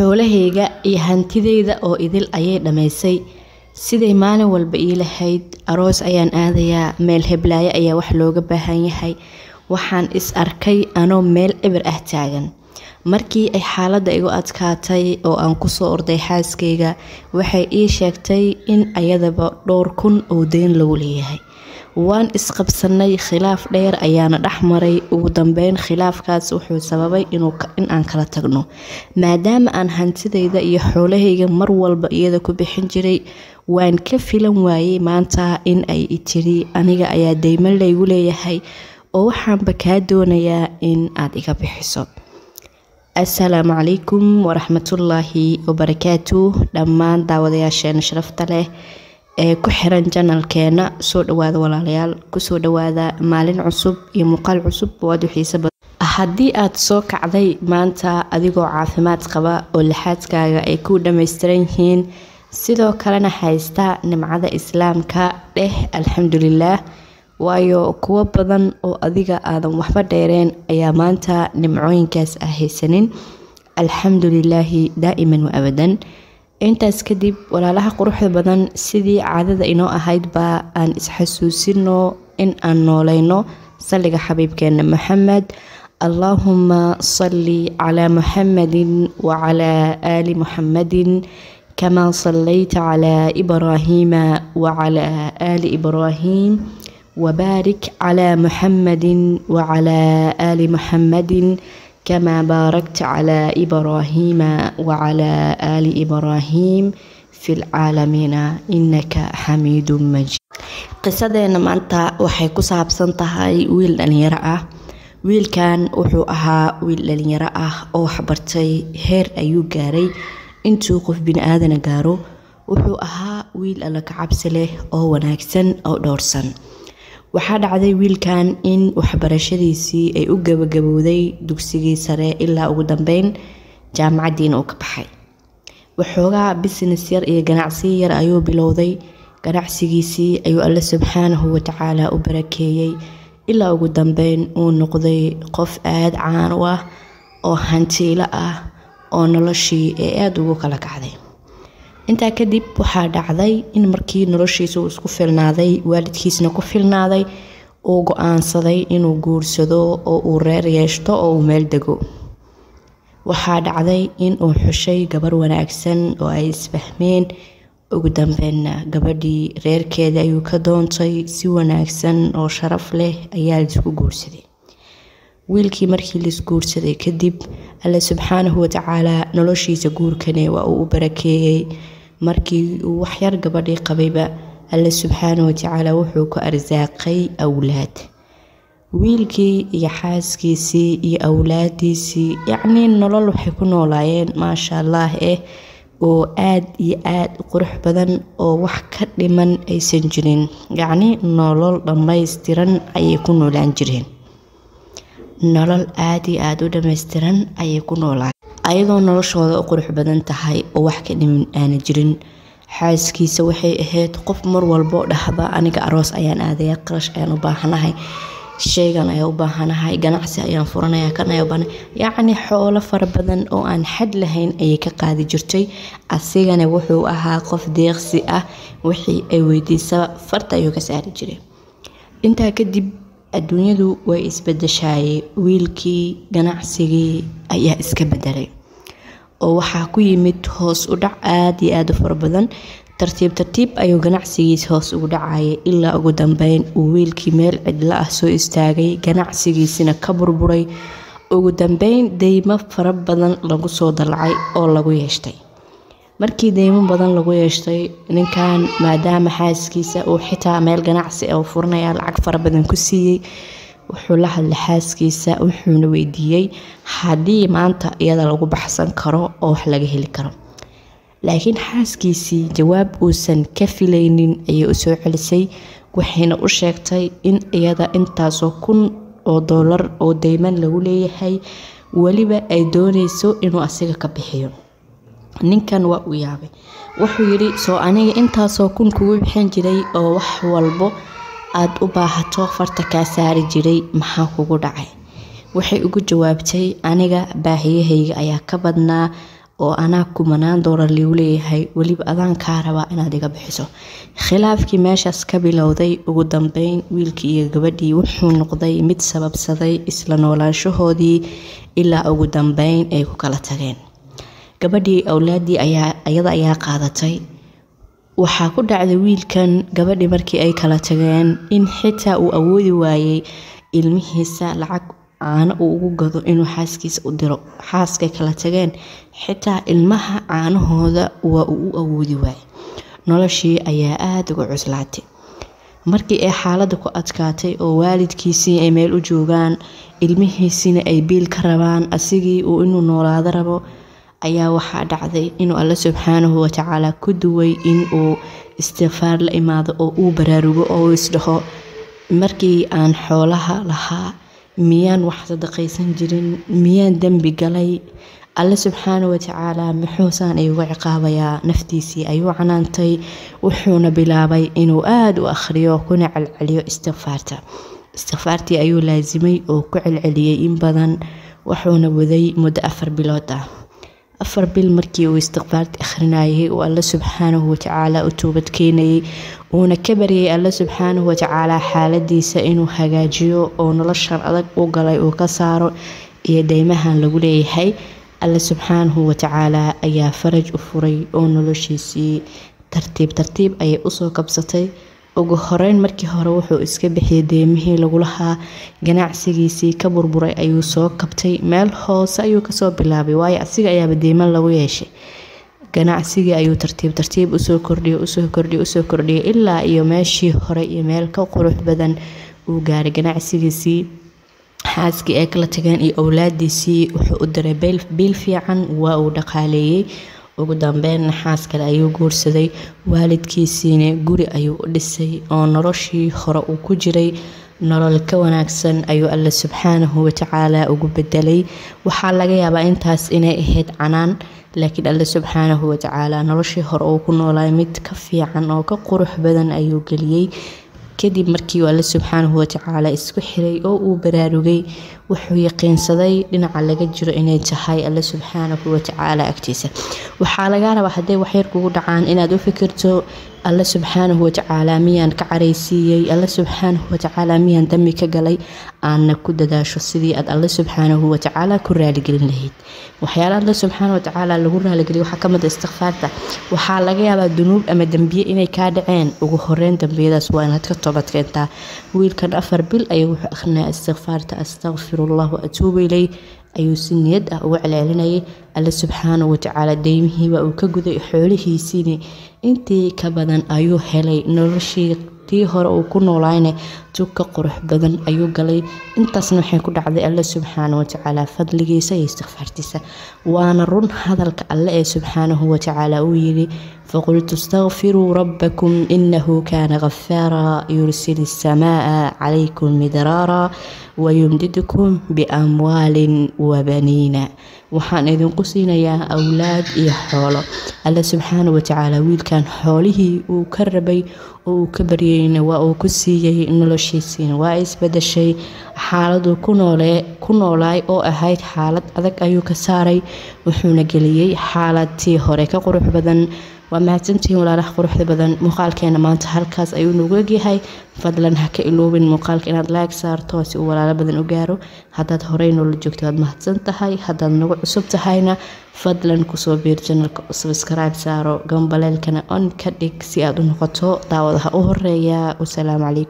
xoolahayga iyo hantidayda oo idil ayay dhamaysay siday maalin walba ii lahayd aroos ayaan aadayaa meel heblaayo ayaa wax looga baahan yahay waxaan is arkay anoo meel eber ah taagan markii ay xaaladda igu adkaatay oo aan ku soo orday xaaskeyga waxay ii sheegtay in ayadaba 2,000 oo deen lagu leeyahay waan isqabsanay khilaaf dheer ayaana dhaxmaray ugu dambeyn khilaafkaas wuxuu sababay in aan kala tagno maadaama aan hantidayda iyo xoolahayga mar walba iyada ku bixin jiray waan ka filan waayay maanta in ay itiri aniga ayaa dayman laygu leeyahay oo waxaanba kaa doonayaa in aad iga bixiso assalaamu calaykum waraxmatullaahi wabarakaatuh dhammaan daawadayaasheena sharafta leh ku xiran channelkeena soo dhawaada walaalayaal ku soo dhawaada maalin cusub iyo muqaal cusub waad xiiso haddii aad soo kacday maanta adigoo caafimaad qaba oo laxaadkaaga ay ku dhameystiran yihiin sidoo kalena haysta nimcada islaamka dheh alxamdulillaah waayo kuwa badan oo adiga aadan waxba dheereen ayaa maanta nimcooyinkaas ah haysanin alxamdulillaahi daa'iman wa abadan intaas kadib walaalaha quruxda badan sidii caadada inoo ahayd baa aan isxasuusino in aan noolayno salliga xabiibkeena maxamed allahumma salli calaa muxamadin wacalaa aali muxamadin kamaa sallayta calaa ibraahiima wacalaa aali ibraahiim wabaarik calaa muxamadin wacalaa aali muxamadin كما باركت على إبراهيم وعلى آل إبراهيم في العالمين إنك حميد مجيد قصدنا مانتا waxay ku saabsan tahay wiil dhalinyaro ah wiilkan wuxuu ahaa wiil dhalinyaro ah oo xabartay heer ayuu gaaray intuu qof bin aadana gaaro wuxuu ahaa wiil alla ka cabsi leh oo wanaagsan oo dhowrsan waxaa dhacday wiilkan in waxbarashadiisii ay u gabagabowday dugsigii sare ilaa ugu dambeyn jaamacadiina uu ka baxay waxoogaa business yar iyo ganacsi yar ayuu bilowday ganacsigiisii ayuu alle subxaanahu watacaala u barakeeyey ilaa ugu dambeyn uu noqday qof aad caan u ah oo hantiilo ah oo noloshii ee aada ugu kala kacday inta kadib waxaa dhacday in markii noloshiisa uu isku filnaaday waalidkiisna ku filnaaday oo go'aansaday inuu guursado oo uu reer yeeshto oo uu meel dego waxaa dhacday in uu xushay gabar wanaagsan oo ay isfahmeen ugu dambeynna gabadhii reerkeeda ayuu ka doontay si wanaagsan oo sharaf leh ayaa laisku guursaday wiilkii markii la guursaday kadib alla subxaanahu watacaala noloshiisa guurkane waa uu u barakeeyey markii uu wax yar gabadhii qabayba alla subxaanahu watacaala wuxuu ku arsaaqay awlaad wiilkii iyo xaaskiisii iyo awlaadiisii yacni nolol waxay ku noolaayeen maasha allah oo aad iyo aad qurux badan oo wax ka dhiman aysan jirin yacni nolol dhammaystiran ayay ku noolaan jireen nolol aad iyo aad u dhameystiran ayay ku noolaan ayadoo noloshooda u qurux badan tahay oo wax ka dhimin aana jirin xaaskiisa waxay ahayd qof mar walbo dhahda aniga aroos ayaan aadaya qarash ayaan u baahanahay shaygan ayaan u baahanahay ganacsi ayaan furanaya kan ayaan baahanahay yacni xoolo fara badan oo aan xad lahayn ayay ka qaadi jirtay asigana wuxuu ahaa qof deeqsi ah wixii ay weydiisaba farta ayuu ka saari jiray intaa kadib adduunyadu way isbedeshay wiilkii ganacsigii ayaa iska bedelay oo waxaa ku yimid hoos u dhac aad iyo aad u fara badan tartiib tartiib ayuu ganacsigiisa hoos ugu dhacayay ilaa ugu dambeyn uu wiilkii meel cidla ah soo istaagay ganacsigiisina ka burburay ugu dambeyn deymo fara badan lagu soo dalacay oo lagu yeeshtay markii deymo badan lagu yeeshtay ninkan maadaama xaaskiisa uu xitaa meel ganacsi oo furanaya lacag fara badan ku siiyey wuxuu la hadlay xaaskiisa wuxuuna weydiiyey haddii maanta iyada lagu baxsan karo oo wax laga heli karo laakiin xaaskiisii jawaab uusan ka filaynin ayay u soo celisay waxayna u sheegtay in iyada intaasoo $1,000 oo deyman lagu leeyahay weliba ay doonayso inuu asiga ka bixiyo ninkan waa uu yaabay wuxuu yidhi soo aniga intaasoo kun kugu bixin jiray oo wax walbo aad u baahato farta kaa saari jiray maxaa kugu dhacay waxay ugu jawaabtay aniga baahiyahayga ayaa ka badnaa oo anaa kumanaan doorar liu leeyahay waliba adaan ka rabaa inaad iga bixiso khilaafkii meeshaas ka bilowday ugu dambeyn wiilkii iyo gabadhii wuxuu noqday mid sababsaday isla noolaanshahoodii ilaa ugu dambeyn ay ku kala tageen gabadhii awlaadii ayaa iyada ayaa qaadatay waxaa ku dhacday wiilkan gabadhii markii ay kala tageen in xitaa uu awoodi waayay ilmihiisa lacag caano uu ugu gado inuu xaaskiisa u diro xaaska kala tageen xitaa ilmaha caanahooda waa uu awoodi waayay noloshii ayaa aad uga cuslaatay markii ay xaaladdu ku adkaatay oo waalidkiisii ay meel u joogaan ilmihiisina ay biil ka rabaan asigii uu inuu noolaado rabo ayaa waxaa dhacday inuu Alla subxaanahu wa tacaala ku duway inuu istighfaar la imaado oo uu baraarugo oo isdhaho markii aan xoolaha lahaa ميان وحدة قيسن جرين ميان دنبي قلي الله سبحانه وتعالى محوسان أيو عقابيا نفتيسي أيو عنانتي وحون بلابي إنو آد وأخريو كنع العليو استغفارتي أيو لازمي أو كعل عليا إنبادان وحون بذي مد أفر بلوتا أفر بالمركي واستغفارت أخرنايه والله سبحانه وتعالى أتوبت كيني ونكبري الله سبحانه وتعالى حالدي سئنو هجاجيو ونلشر أدق وقلي وكسارو يديمها لقولي هاي الله سبحانه وتعالى أي فرج أفري ونلشيسي ترتيب أي أصو كبستي ugu horeyn markii hore wuxuu iska bixiyay deemihii lagu lahaa ganacsigiisii ka burburay ayuu soo kabtay meel hoose ayuu ka soo bilaabay waayo asiga ayaa deeman lagu yeeshay ganacsiga ayuu tartiib u soo kordhiyay ilaa iyo meeshii hore iyo meel ka qurux badan uu gaaray ganacsigiisii xaaskii ay kala tageen iyo awlaadiisii wuxuu u diray biil fiican waa uu dhaqaaleeyay ugu dambeyn xaas kale ayuu guursaday waalidkiisina guri ayuu u dhisay oo noloshii hore uu ku jiray nolol ka wanaagsan ayuu Alla subxaanahu wa tacaala ugu bedelay waxa laga yaabaa intaas inay ahayd canaan laakiin Alla subxaanahu wa tacaala noloshii hore uu ku noolay mid ka fiican oo ka qurux badan ayuu galiyay kadib markii Alla subxaanahu wa tacaala isku xiray oo uu baraarugay wuxuu yaqiinsaday dhinaca laga jiro inay tahay Alla subxaanahu wa tacaala agtiisa waxa laga rabaa haday wax yar kugu dhacaan inaad u fikirto Alla subxaanahu wa tacaala miyaan ka careysiiyay Alla subxaanahu wa tacaala miyaan dambi ka galay aanna ku dadaasho sidii aad Alla subxaanahu wa tacaala ku raali gelin lahayd waxyaalaha Alla subxaanahu wa tacaala lagu raali geliyo waxa kamid ah istighfaarta waxa laga yaabaa dunuub ama dambiye inay ka dhaceen ugu horeen dambiyadaas waa inaad ka toobad keentaa wiilkan 4 bil ayuu wuxuu akhrinayaa istighfaarta astaghfir الله وأتوب إليه أيو سنيد أو علينا الله سبحانه وتعالى ديمه وأوكجذ حوله سيني أنتي كبدن أيو هلي نرشي تيهر أو كنولعنا توك قرح بدن أيو قلي أنت سنحن كل عذاب الله سبحانه وتعالى فضله سيستغفرتسه وأنا رن هذا الله سبحانه وتعالى ويلي فقلت استغفروا ربكم إنه كان غفارا يرسل السماء عليكم مدرارا ويمددكم بأموال وبنين وحان إذن قصينا يا أولاد يا حوله الله سبحانه وتعالى ويل كان حوله وكربي وكبرين وكسيي نلشيسين وايس بدا الشيء حالد كنولاي أو أهيت حالد أذك أيو كساري وحونا قليي حالد تيهوريك قروح بدن وما تنتهي ولا راح قروح بدن مقالك أنا ما انتهى الكاس أيو نوغيقي هاي فضلا هكا إلوبين مقالك أنا دلاك سار توسي ولا بدن أقارو حتى هورين ولجوكت قد ما تنتهي حتى نوع سبتهينا فضلا كسو بيرجن سبسكرايب سارو قنبلالكنا أون كدك سيادون خطو داوضها أهرية والسلام عليكم